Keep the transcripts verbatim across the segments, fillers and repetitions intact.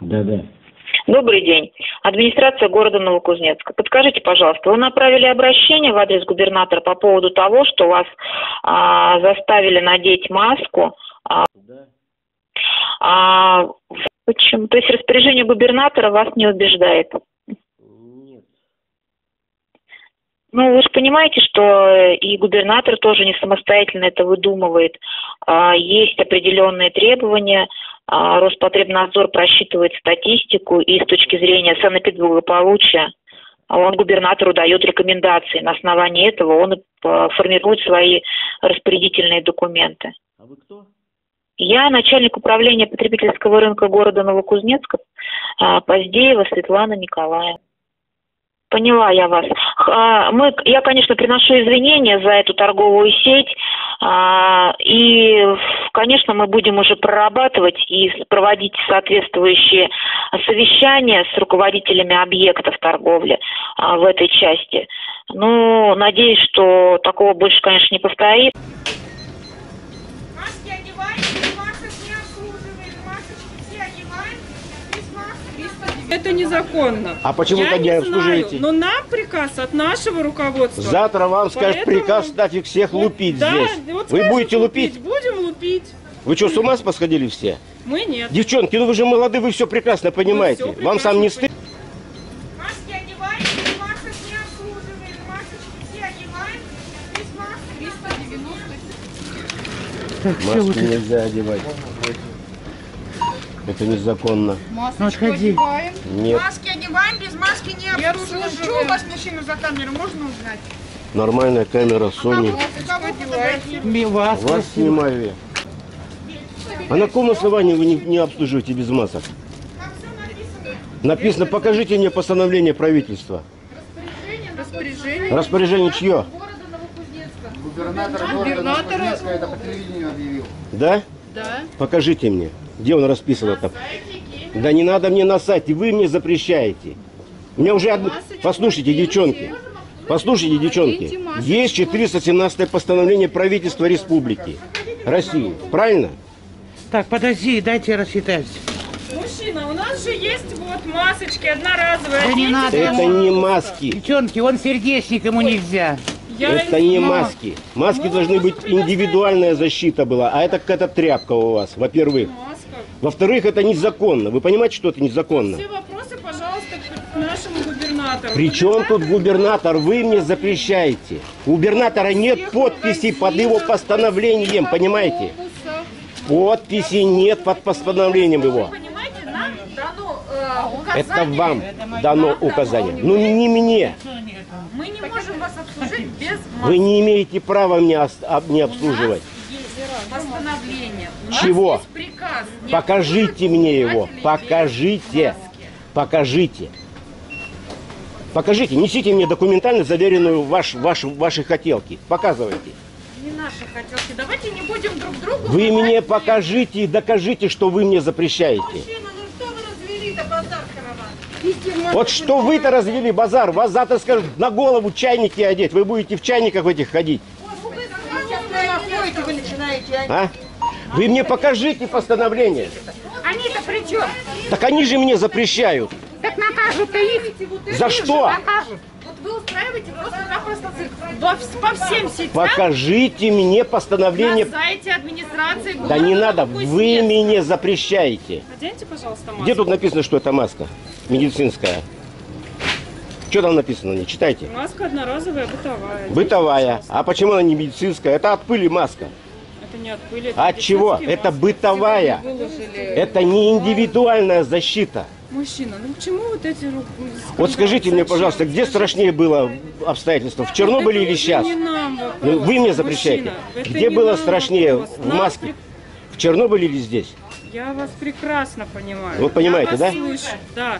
Да, да. Добрый день. Администрация города Новокузнецка. Подскажите, пожалуйста, вы направили обращение в адрес губернатора по поводу того, что вас а, заставили надеть маску. А, да. а, почему? То есть распоряжение губернатора вас не убеждает? Нет. Ну, вы же понимаете, что и губернатор тоже не самостоятельно это выдумывает. А, есть определенные требования. Роспотребнадзор просчитывает статистику, и с точки зрения санэпидблагополучия он губернатору дает рекомендации. На основании этого он формирует свои распорядительные документы. А вы кто? Я начальник управления потребительского рынка города Новокузнецка, Поздеева Светлана Николаевна. Поняла я вас. Мы, я, конечно, приношу извинения за эту торговую сеть, и, конечно, мы будем уже прорабатывать и проводить соответствующие совещания с руководителями объектов торговли в этой части. Ну, надеюсь, что такого больше, конечно, не повторится. Маски одеваем, масок не обслуживаем, масочки все одеваем, без масок. Это незаконно. А почему я не знаю, но нам приказ от нашего руководства. Завтра вам скажут приказ нафиг всех лупить здесь. Вы будете лупить? Будем лупить. Вы что, с ума посходили все? Мы нет. Девчонки, ну вы же молоды, вы все прекрасно понимаете. Вам сам не стыдно? Маски одеваем, масок не обслуживаем, масочки все одеваем, без масок. Маски нельзя одевать. Это незаконно. Масочку одеваем. Нет. Маски одеваем, без маски не обслуживаем. Что у вас мужчина за камеру? Можно узнать? Нормальная камера Sony. Масочку вас снимаю. А на каком основании вы не, не обслуживаете без масок? Там все написано. Написано, покажите мне постановление правительства. Распоряжение. Распоряжение, Распоряжение чье? Губернатор города Новокузнецка это по телевидению объявил. Да? Да. Покажите мне. Где он расписано там? Да не надо мне на сайте, вы мне запрещаете. У меня уже одно... Послушайте, девчонки, послушайте, девчонки. Есть четыреста семнадцатое постановление правительства республики России, правильно? Так, подожди, дайте я рассчитаюсь. Мужчина, у нас же есть вот масочки одноразовые. Да не надо. Это не маски. Девчонки, он сердечник, ему нельзя. Это не маски. Маски должны быть, индивидуальная защита была, а это какая-то тряпка у вас, во-первых. Во-вторых, это незаконно. Вы понимаете, что это незаконно? Все вопросы, пожалуйста, к нашему губернатору. Причем тут губернатор? Вы мне запрещаете. У губернатора нет подписи под его постановлением, понимаете? Подписи нет под постановлением его. Это вам дано указание. Ну не мне. Мы не можем вас обслужить без маски. Вы не имеете права меня не обслуживать. Постановление. Чего? Приказ. Покажите мне его. Покажите. Покажите. Покажите. Несите мне документально заверенную ваш, ваш, ваши хотелки. Показывайте. Не наши хотелки. Давайте не будем друг другу... Вы мне покажите и докажите, что вы мне запрещаете. Мужчина, ну что вы развели-то базар, караван? Вот что вы-то развели базар. Вас завтра скажут на голову чайники одеть. Вы будете в чайниках в этих ходить. Вы начинаете, а? А? Вы мне покажите постановление. Они-то при чем? Так они же мне запрещают. Так накажут-то их. За что? Вот вы устраиваете просто-напросто цирк. По всем сетям. Покажите мне постановление. На сайте администрации города. Да не надо, вы меня запрещаете. Оденьте, пожалуйста, маску. Где тут написано, что это маска? Медицинская. Что там написано? Не читайте. Маска одноразовая, бытовая. Бытовая. А почему она не медицинская? Это от пыли маска. Это не от пыли. От чего? Это бытовая. Это не индивидуальная защита. Мужчина, ну почему вот эти руки? Вот скажите мне, пожалуйста, где страшнее было обстоятельство? В Чернобыле или сейчас? Вы мне запрещаете. Где было страшнее в маске? В Чернобыле или здесь? Я вас прекрасно понимаю. Вы понимаете, да? Да.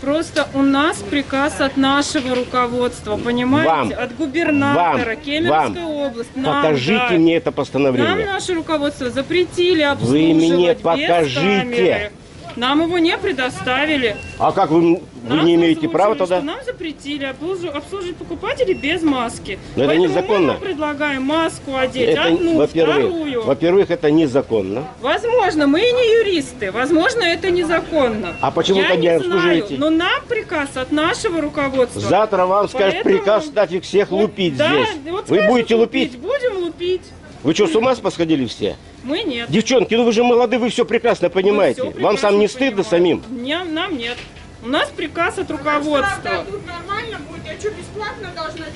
Просто у нас приказ от нашего руководства, понимаете, вам, от губернатора, вам, Кемеровской вам. области. Нам, покажите да, мне это постановление. Нам наше руководство запретили обслуживать. Вы мне покажите. Нам его не предоставили. А как вы, вы не имеете права тогда? Нам запретили обслуживать покупателей без маски. Но это незаконно. Мы предлагаем маску одеть, одну, во-первых, во-первых, это незаконно. Возможно, мы не юристы, возможно, это незаконно. А почему тогда обслуживаете? Но нам приказ от нашего руководства. Завтра вам скажут приказ, стать их всех лупить здесь. Вы будете лупить? Будем лупить. Вы что, с ума посходили все? Мы нет. Девчонки, ну вы же молоды, вы все прекрасно понимаете. Все прекрасно Вам сам не стыдно понимаем. самим? Не, нам нет. У нас приказ от руководства.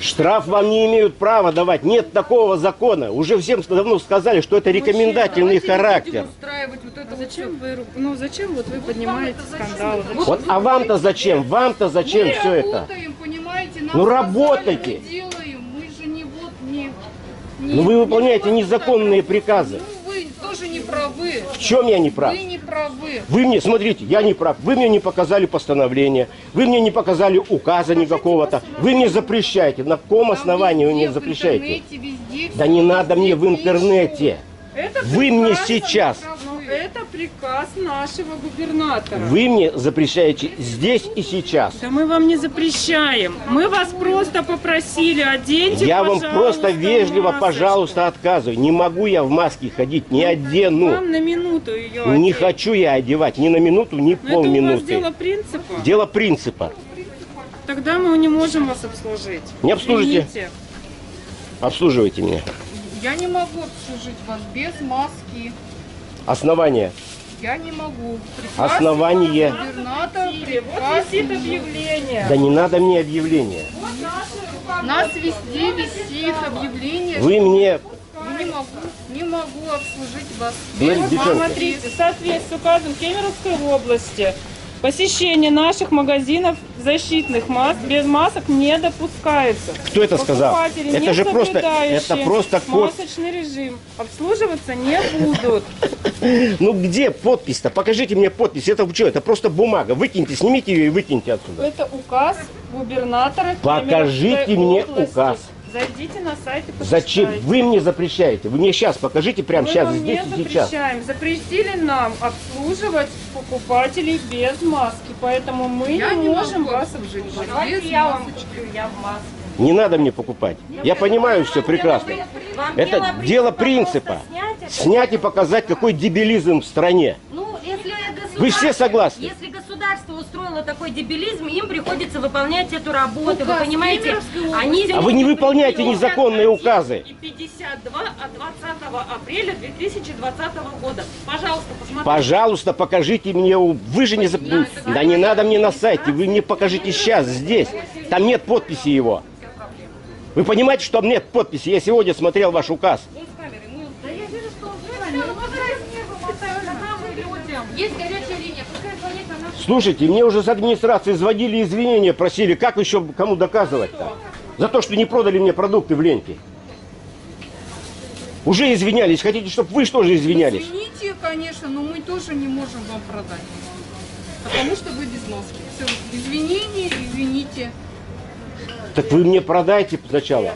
Штраф вам не имеют права давать. Нет такого закона. Уже всем давно сказали, что это рекомендательный Мужчина, характер. Вот это а зачем вы, ну зачем вот вы вот поднимаете скандалы? Вот, вот, а вам-то зачем? Вам-то зачем мы все работаем, это? Нам ну работайте. Но вы выполняете незаконные приказы. Ну, вы тоже не правы. В чем я не прав? Вы не правы. Вы мне, смотрите, я не прав. Вы мне не показали постановление, вы мне не показали указа никакого-то. Вы мне запрещаете. На каком основании вы мне запрещаете? Да не надо мне в интернете. Вы мне сейчас... Это приказ нашего губернатора. Вы мне запрещаете здесь и сейчас. Да мы вам не запрещаем. Мы вас просто попросили, оденьте, Я вам просто вежливо, масочку. пожалуйста, отказываю. Не могу я в маске ходить, не одену. Вам на минуту ее одеть. Не хочу я одевать ни на минуту, ни Но полминуты. Это у вас дело принципа. Дело принципа. Тогда мы не можем вас обслужить. Не обслужите. Извините. Обслуживайте меня. Я не могу обслужить вас без маски. Основание. Я не могу. Приказ Основание. Губернатор, приказ. Вот висит объявление. Да не надо мне объявление. Вот Нас везде висит объявление. Вы мне... Не могу, не могу обслужить вас. Смотрите, в соответствии с указом Кемеровской области, посещение наших магазинов защитных масок без масок не допускается. Кто это сказал? Это же просто, это просто масочный режим. Обслуживаться не будут. Ну где подпись-то? Покажите мне подпись. Это что? Это просто бумага. Выкиньте, снимите ее и выкиньте отсюда. Это указ губернатора. Покажите мне указ. Зайдите на сайт и почитайте. Зачем? Вы мне запрещаете. Вы мне сейчас покажите, прямо сейчас, здесь и сейчас. Мы запретили нам обслуживать покупателей без маски, поэтому мы я не можем вас обслуживать. Давайте я вам куплю, я в маске. Не надо мне покупать. Я, я понимаю все прекрасно. Вам это дело, дело принципа. Снять, это снять и показать, какой дебилизм в стране. Ну, если Вы все согласны? Если государство устроило такой дебилизм, им приходится выполнять эту работу. Указ, вы понимаете? Они... А вы не выполняете незаконные указы. пятьдесят два от двадцатого апреля две тысячи двадцатого года. Пожалуйста, посмотрите. Пожалуйста, покажите мне. Вы же не запомните. Да не надо мне на сайте. Вы мне покажите сейчас, здесь. Там нет подписи его. Вы понимаете, что там нет подписи? Я сегодня смотрел ваш указ. Есть горячая линия, пускай звонит на нашу... Слушайте, мне уже с администрации звонили, извинения просили. Как еще кому доказывать-то? За то, что не продали мне продукты в Ленте. Уже извинялись. Хотите, чтобы вы тоже извинялись? Извините, конечно, но мы тоже не можем вам продать. Потому что вы без маски. Все, извинения, извините. Так вы мне продайте сначала.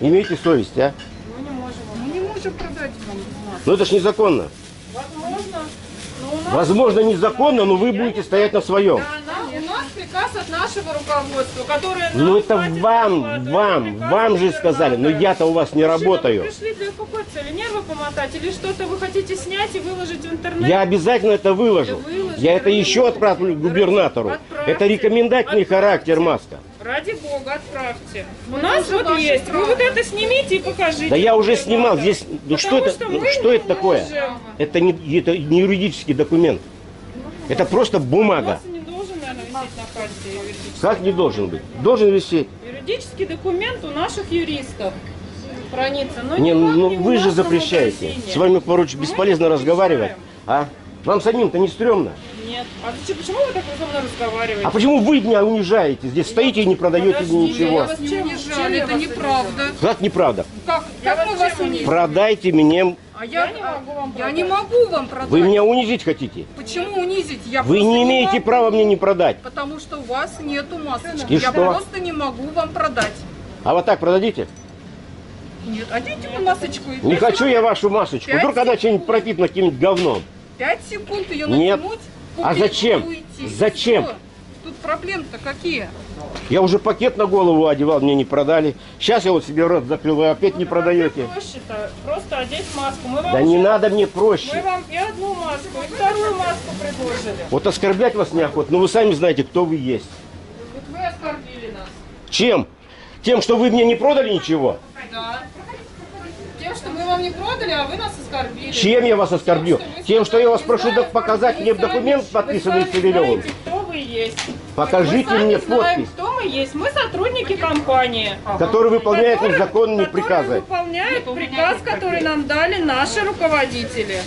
Имейте совесть, а? Мы не можем. Мы не можем продать вам маску. Ну это ж незаконно. Возможно, но Возможно незаконно, но вы будете стоять на своем. Да, да, у нас приказ от нашего руководства, которое... Ну это вам, вам, вам же сказали, но я-то у вас не работаю. Вы пришли для успокоиться или нервы помотать, или что-то вы хотите снять и выложить в интернет? Я обязательно это выложу. Я это еще отправлю к губернатору. Это рекомендательный характер маска. Ради бога, отправьте. У нас вот есть. Вы вот это снимите и покажите. Да я уже снимал. Здесь. Что это? Что это такое? Это не, это не юридический документ. Это просто бумага. Не должен, наверное, висеть на карте юридический. Как не должен быть? Должен висеть. Юридический документ у наших юристов хранится. Но не, ну вы же запрещаете. С вами, короче, бесполезно разговаривать. А? Вам самим-то не стрёмно? Нет. А почему вы так со мной разговариваете? А почему вы меня унижаете? Здесь стоите и не продаете Подожди, ничего. Я вас не унижали, это неправда. Как неправда? Как, как мы вас унижали? Продайте мне... А я, я, не могу вам я не могу вам продать. Вы меня унизить хотите? Почему унизить? Я Вы не имеете не права мне не продать. Потому что у вас нету масочки. И я что? просто не могу вам продать. А вот так продадите? Нет, оденьте вы масочку. И не хочу я вашу масочку. Вдруг она что-нибудь пропитана каким-нибудь говном. Пять секунд ее натянуть? А зачем? Зачем? Все. Тут проблемы-то какие? Я уже пакет на голову одевал, мне не продали. Сейчас я вот себе рот закрыл, вы опять ну, не продаете. Проще-то просто одеть маску. Мы вам да уже... не надо мне проще. Мы вам и одну маску, и вторую маску предложили. Вот оскорблять вас неохота, но вы сами знаете, кто вы есть. Вот вы оскорбили нас. Чем? Тем, что вы мне не продали ничего? Да. Тем, что мы вам не продали, а вы нас оскорбили. Чем я вас оскорблю? Тем, что, Тем, что я вас прошу знаю, показать мне документ, подписанный Цивилёвым. Есть. Покажите мы мне знаем, подпись. Кто мы есть? Мы сотрудники компании, который выполняет незаконные приказы. Выполняет приказ, который нам дали наши руководители,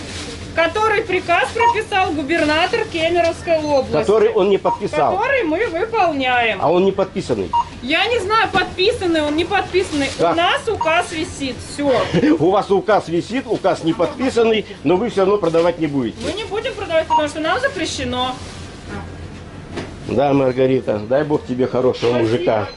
который приказ прописал губернатор Кемеровской области, который он не подписал, который мы выполняем. А он не подписанный. Я не знаю, подписанный он, не подписанный. Да. У нас указ висит, все. У вас указ висит, указ не подписанный, но вы все равно продавать не будете. Мы не будем продавать, потому что нам запрещено. Да, Маргарита, дай Бог тебе хорошего мужика.